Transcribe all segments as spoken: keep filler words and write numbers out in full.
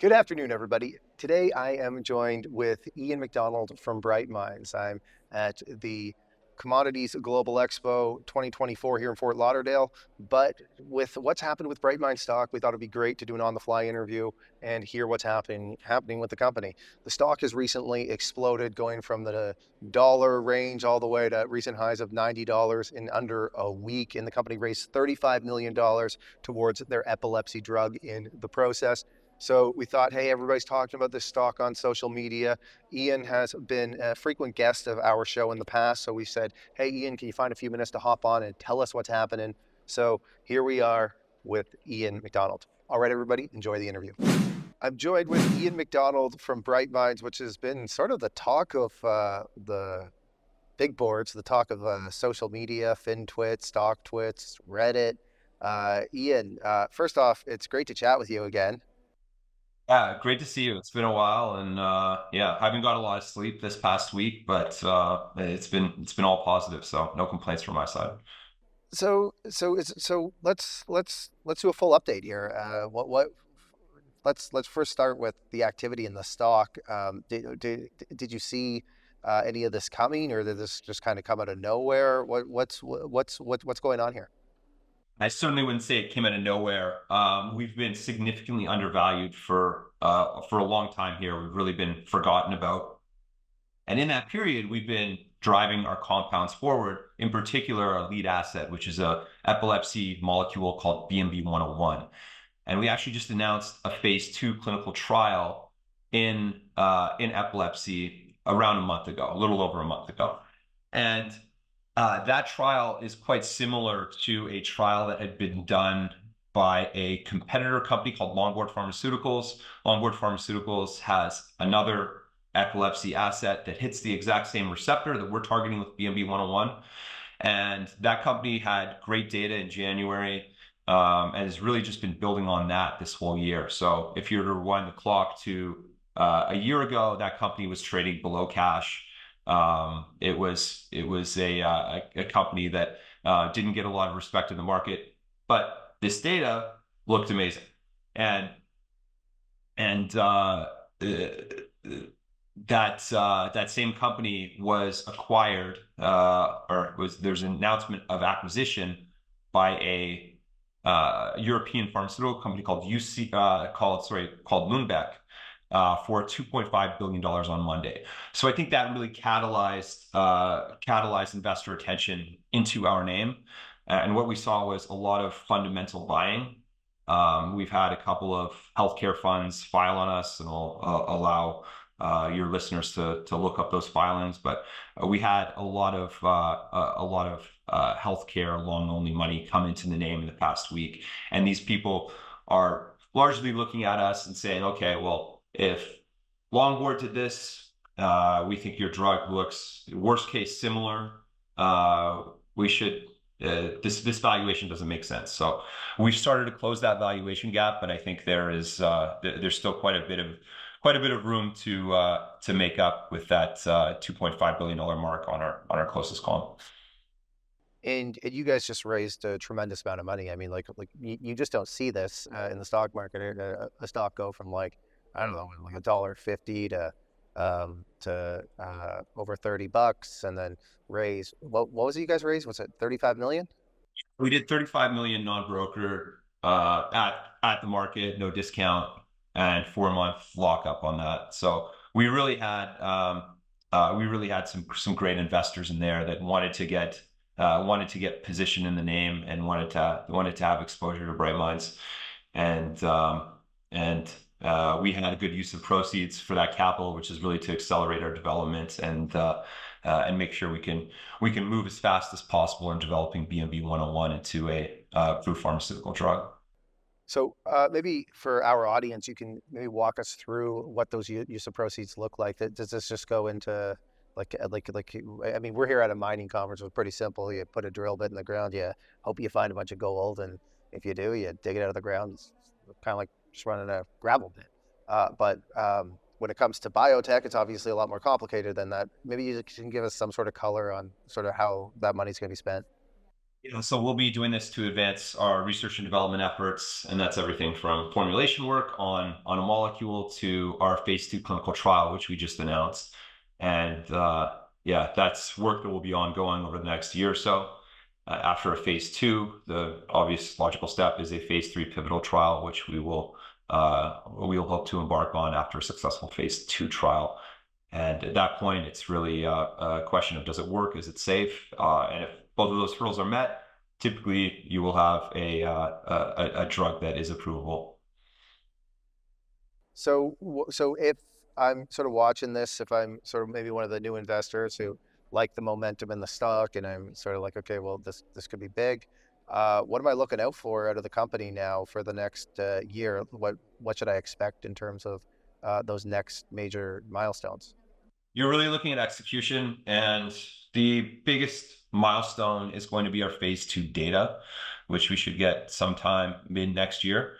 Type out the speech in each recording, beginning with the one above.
Good afternoon, everybody. Today I am joined with Ian McDonald from Bright Minds. I'm at the Commodities Global Expo twenty twenty-four here in Fort Lauderdale, but with what's happened with Bright Minds stock, we thought it'd be great to do an on-the-fly interview and hear what's happening happening with the company. The stock has recently exploded, going from the dollar range all the way to recent highs of ninety dollars in under a week, and the company raised thirty-five million dollars towards their epilepsy drug in the process. So we thought, hey, everybody's talking about this stock on social media. Ian has been a frequent guest of our show in the past. So we said, hey, Ian, can you find a few minutes to hop on and tell us what's happening? So here we are with Ian McDonald. All right, everybody, enjoy the interview. I'm joined with Ian McDonald from Bright Minds, which has been sort of the talk of uh, the big boards, the talk of uh, social media, FinTwit, StockTwits, Reddit. Uh, Ian, uh, first off, it's great to chat with you again. Yeah, great to see you. It's been a while, and uh, yeah, I haven't got a lot of sleep this past week, but uh, it's been it's been all positive, so no complaints from my side. So, so is so let's let's let's do a full update here. Uh, what what let's let's first start with the activity in the stock. Um, did, did did you see uh, any of this coming, or did this just kind of come out of nowhere? What what's what's what, what's going on here? I certainly wouldn't say it came out of nowhere. Um, we've been significantly undervalued for uh, for a long time here. We've really been forgotten about. And in that period, we've been driving our compounds forward, in particular our lead asset, which is a epilepsy molecule called B M B one oh one. And we actually just announced a phase two clinical trial in, uh, in epilepsy around a month ago, a little over a month ago. And Uh, that trial is quite similar to a trial that had been done by a competitor company called Longboard Pharmaceuticals. Longboard Pharmaceuticals has another epilepsy asset that hits the exact same receptor that we're targeting with B M B one oh one. And that company had great data in January um, and has really just been building on that this whole year. So if you were to rewind the clock to uh, a year ago, that company was trading below cash. Um, it was it was a, uh, a company that uh, didn't get a lot of respect in the market, but this data looked amazing, and and uh, that uh, that same company was acquired, uh, or was there's an announcement of acquisition by a uh, European pharmaceutical company called U C uh, called sorry called Lundbeck. Uh, for two point five billion dollars on Monday. So I think that really catalyzed uh, catalyzed investor attention into our name. And what we saw was a lot of fundamental buying. Um, we've had a couple of healthcare funds file on us, and I'll uh, allow uh, your listeners to to look up those filings. But we had a lot of uh, a lot of uh, healthcare long only money come into the name in the past week, and these people are largely looking at us and saying, "Okay, well, if Longboard did this, uh, we think your drug looks worst case similar. Uh, we should uh, this this valuation doesn't make sense." So we've started to close that valuation gap, but I think there is uh, th there's still quite a bit of quite a bit of room to uh, to make up with that uh, two point five billion dollars mark on our on our closest column. And, and you guys just raised a tremendous amount of money. I mean, like like you, you just don't see this uh, in the stock market. A, a stock go from like, I don't know, like a dollar fifty to um, to uh, over thirty bucks, and then raise. What what was it you guys raised? Was it thirty-five million? We did thirty-five million non-broker uh, at at the market, no discount, and four-month lockup on that. So we really had um, uh, we really had some some great investors in there that wanted to get uh, wanted to get position in the name and wanted to wanted to have exposure to Bright Minds, and um, and. Uh, we had a good use of proceeds for that capital, which is really to accelerate our development and uh, uh, and make sure we can we can move as fast as possible in developing B M B one oh one into a uh, approved pharmaceutical drug. So uh, maybe for our audience, you can maybe walk us through what those use of proceeds look like. Does this just go into like like like? I mean, we're here at a mining conference. It's pretty simple. You put a drill bit in the ground. You hope you find a bunch of gold, and if you do, you dig it out of the ground. It's kind of like just running a gravel bit. Uh, but um, when it comes to biotech, it's obviously a lot more complicated than that. Maybe you can give us some sort of color on sort of how that money's going to be spent. You know, so we'll be doing this to advance our research and development efforts, and that's everything from formulation work on on a molecule to our phase two clinical trial, which we just announced. And uh, yeah, that's work that will be ongoing over the next year or so. Uh, after a phase two, the obvious logical step is a phase three pivotal trial, which we will uh, we will hope to embark on after a successful phase two trial. And at that point, it's really a, a question of, does it work? Is it safe? Uh, and if both of those hurdles are met, typically you will have a, uh, a, a drug that is approvable. So, so if I'm sort of watching this, if I'm sort of maybe one of the new investors who like the momentum in the stock and I'm sort of like, okay, well, this, this could be big. Uh, what am I looking out for out of the company now for the next uh, year? What, what should I expect in terms of uh, those next major milestones? You're really looking at execution, and the biggest milestone is going to be our phase two data, which we should get sometime mid next year.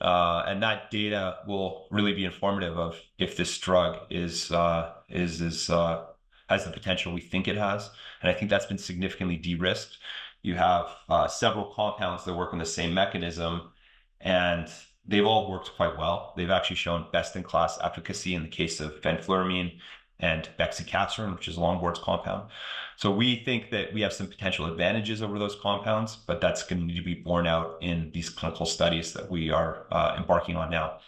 Uh, and that data will really be informative of if this drug is, uh, is, is, uh, has the potential we think it has. And I think that's been significantly de-risked. You have uh, several compounds that work on the same mechanism, and they've all worked quite well. They've actually shown best-in-class efficacy in the case of fenfluramine and bexicaserin, which is Longboard's compound. So we think that we have some potential advantages over those compounds, but that's going to need to be borne out in these clinical studies that we are uh, embarking on now. All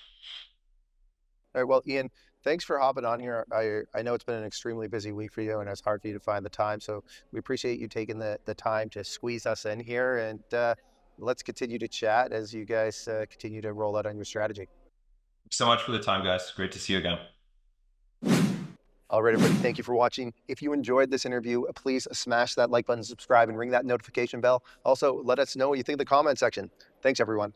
right, well, Ian, thanks for hopping on here. I, I know it's been an extremely busy week for you, and it's hard for you to find the time. So we appreciate you taking the, the time to squeeze us in here, and uh, let's continue to chat as you guys uh, continue to roll out on your strategy. Thanks so much for the time, guys. Great to see you again. All right, everybody, thank you for watching. If you enjoyed this interview, please smash that like button, subscribe, and ring that notification bell. Also, let us know what you think in the comment section. Thanks, everyone.